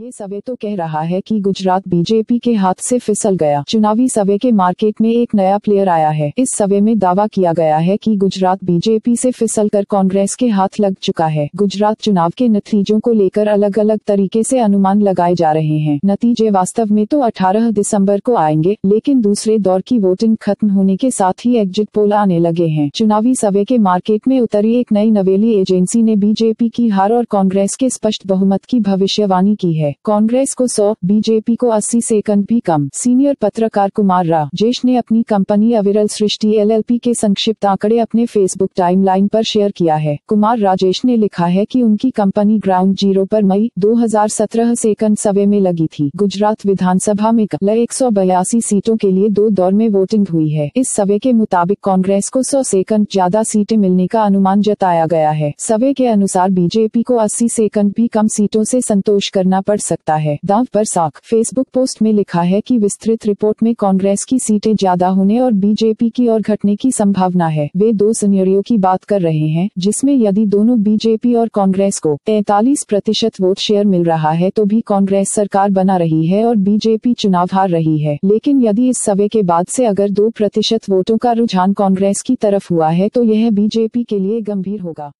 ये सर्वे तो कह रहा है कि गुजरात बीजेपी के हाथ से फिसल गया। चुनावी सर्वे के मार्केट में एक नया प्लेयर आया है। इस सर्वे में दावा किया गया है कि गुजरात बीजेपी से फिसलकर कांग्रेस के हाथ लग चुका है। गुजरात चुनाव के नतीजों को लेकर अलग अलग तरीके से अनुमान लगाए जा रहे हैं। नतीजे वास्तव में तो 18 दिसम्बर को आएंगे, लेकिन दूसरे दौर की वोटिंग खत्म होने के साथ ही एग्जिट पोल आने लगे हैं। चुनावी सर्वे के मार्केट में उतरी एक नई नवेली एजेंसी ने बीजेपी की हार और कांग्रेस के स्पष्ट बहुमत की भविष्यवाणी की है। कांग्रेस को 100, बीजेपी को 80 सेकंड भी कम। सीनियर पत्रकार कुमार राजेश ने अपनी कंपनी अविरल सृष्टि LLP के संक्षिप्त आंकड़े अपने फेसबुक टाइमलाइन पर शेयर किया है। कुमार राजेश ने लिखा है कि उनकी कंपनी ग्राउंड जीरो पर मई 2017 सेकंड सर्वे में लगी थी। गुजरात विधानसभा में 182 सीटों के लिए 2 दौर में वोटिंग हुई है। इस सर्वे के मुताबिक कांग्रेस को 100 सेकंड ज्यादा सीटें मिलने का अनुमान जताया गया है। सर्वे के अनुसार बीजेपी को 80 सेकंड भी कम सीटों से संतोष करना पड़ सकता है। दाव पर साख फेसबुक पोस्ट में लिखा है कि विस्तृत रिपोर्ट में कांग्रेस की सीटें ज्यादा होने और बीजेपी की ओर घटने की संभावना है। वे 2 सिनेरियो की बात कर रहे हैं, जिसमें यदि दोनों बीजेपी और कांग्रेस को 43% वोट शेयर मिल रहा है तो भी कांग्रेस सरकार बना रही है और बीजेपी चुनाव हार रही है। लेकिन यदि इस सर्वे के बाद से अगर 2% वोटों का रुझान कांग्रेस की तरफ हुआ है तो यह बीजेपी के लिए गंभीर होगा।